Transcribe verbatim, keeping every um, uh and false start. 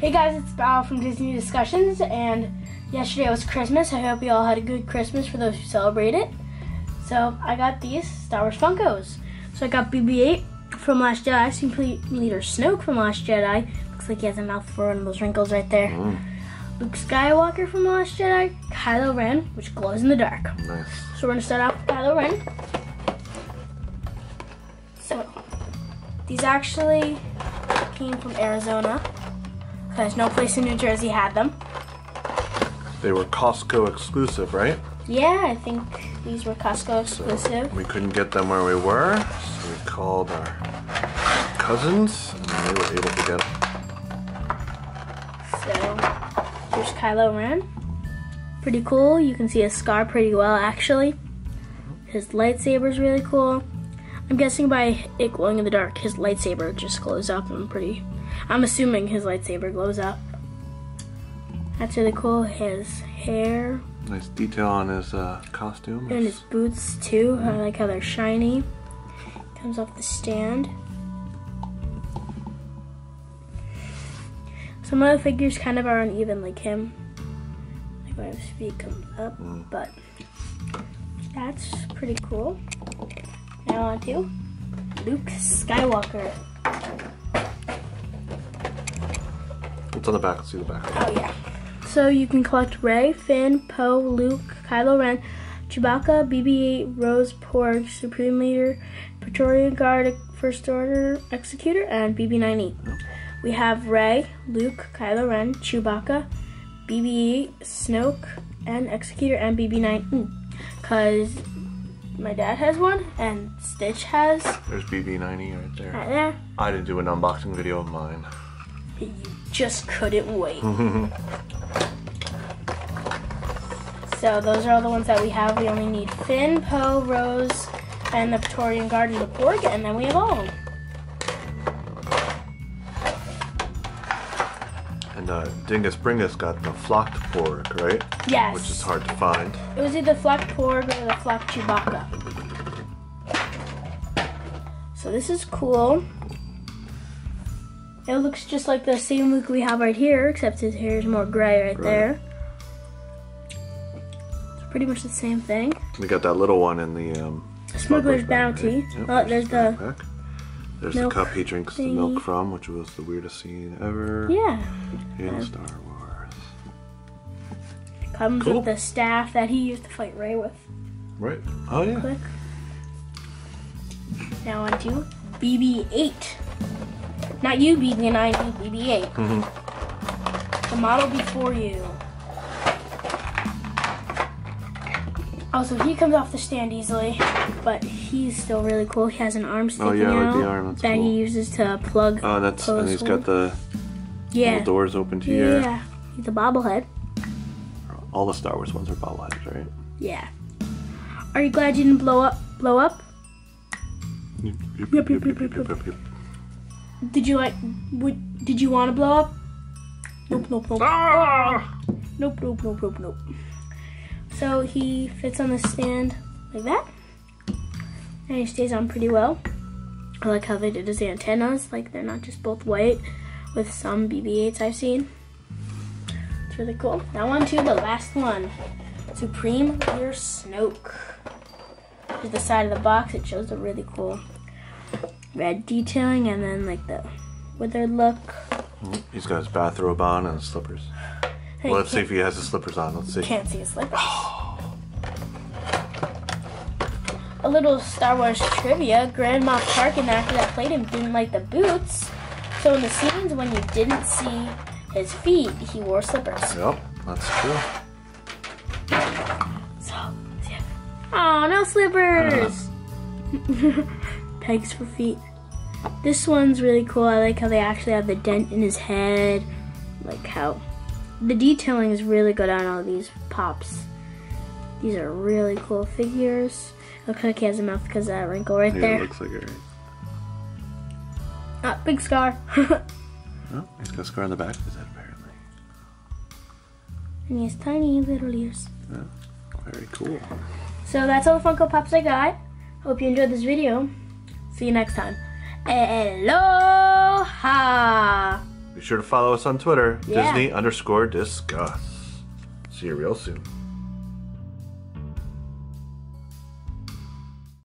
Hey guys, it's Bao from Disney Discussions, and yesterday was Christmas. I hope you all had a good Christmas for those who celebrate it. So I got these Star Wars Funkos. So I got B B eight from Last Jedi, Supreme Leader Snoke from Last Jedi. Looks like he has a mouth for one of those wrinkles right there. Mm. Luke Skywalker from Last Jedi, Kylo Ren, which glows in the dark. Nice. So we're gonna start off with Kylo Ren. So these actually came from Arizona, because no place in New Jersey had them. They were Costco exclusive, right? Yeah, I think these were Costco exclusive. So we couldn't get them where we were, so we called our cousins, and they were able to get them. So, here's Kylo Ren. Pretty cool. You can see his scar pretty well, actually. His lightsaber's really cool. I'm guessing by it glowing in the dark, his lightsaber just glows up and pretty... I'm assuming his lightsaber glows up. That's really cool. His hair. Nice detail on his uh, costume. And his boots, too. I like how they're shiny. Comes off the stand. Some of the figures kind of are uneven, like him. Like when his feet come up, mm. but that's pretty cool. Now on to Luke Skywalker. It's on the back. Let's see the back. Oh, yeah. So you can collect Rey, Finn, Poe, Luke, Kylo Ren, Chewbacca, B B eight, Rose, Porg, Supreme Leader, Praetorian Guard, First Order Executor, and B B nine E. Oh. We have Rey, Luke, Kylo Ren, Chewbacca, B B eight, Snoke, and Executor, and B B nine E. Because my dad has one, and Stitch has. There's B B nine E right there. Right there. I didn't do an unboxing video of mine. You just couldn't wait. So those are all the ones that we have. We only need Finn, Poe, Rose, and the Praetorian Guard and the Porg, and then we have all of them. And uh, Dingus Bringus got the Flocked porg, right? Yes. Which is hard to find. It was either Flocked porg or the Flocked Chewbacca. So this is cool. It looks just like the same Luke we have right here, except his hair is more gray right, right. there. It's pretty much the same thing. We got that little one in the um, Smuggler's Bounty. Yep, oh, there's the back. There's milk the cup he drinks thingy. the milk from, which was the weirdest scene ever. Yeah. In um, Star Wars. Comes cool. with the staff that he used to fight Rey with. Right. Oh, yeah. Click. Now on to B B eight. Not you, B B nine, B B eight. Mm-hmm. The model before you. Also, he comes off the stand easily, but he's still really cool. He has an arm sticking out. Oh, yeah, out like the arm. That's that cool. he uses to plug. Oh, that's and he's got the yeah. little doors open to here. Yeah, he's a bobblehead. All the Star Wars ones are bobbleheads, right? Yeah. Are you glad you didn't blow up? Blow up? Yep, yep, yep, yep, yep, yep, yep, yep, yep. Did you like? Would, did you want to blow up? Nope, nope, nope. Ah! Nope, nope, nope, nope, nope. So he fits on the stand like that, and he stays on pretty well. I like how they did his antennas; like they're not just both white, with some B B eights I've seen. It's really cool. Now on to the last one, Supreme Leader Snoke. To the side of the box, it shows the really cool red detailing, and then like the withered look. He's got his bathrobe on and his slippers. Well, let's see if he has his slippers on. Let's see. Can't see his slippers. Oh. A little Star Wars trivia: Grandma Clark, and the actor that played him, didn't like the boots. So in the scenes when you didn't see his feet, he wore slippers. Yep, that's true. So, yeah. Oh, no slippers. Uh-huh. Pegs for feet. This one's really cool. I like how they actually have the dent in his head. Like how the detailing is really good on all these pops. These are really cool figures. Looks like he has a mouth because of that wrinkle right yeah, there. It looks like it, right? Ah, big scar. Oh, he's got a scar on the back of his head, apparently. And he has tiny little ears. Oh, very cool. So that's all the Funko Pops I got. Hope you enjoyed this video. See you next time. Aloha! sure to follow us on Twitter, yeah. Disney underscore Discuss. See you real soon.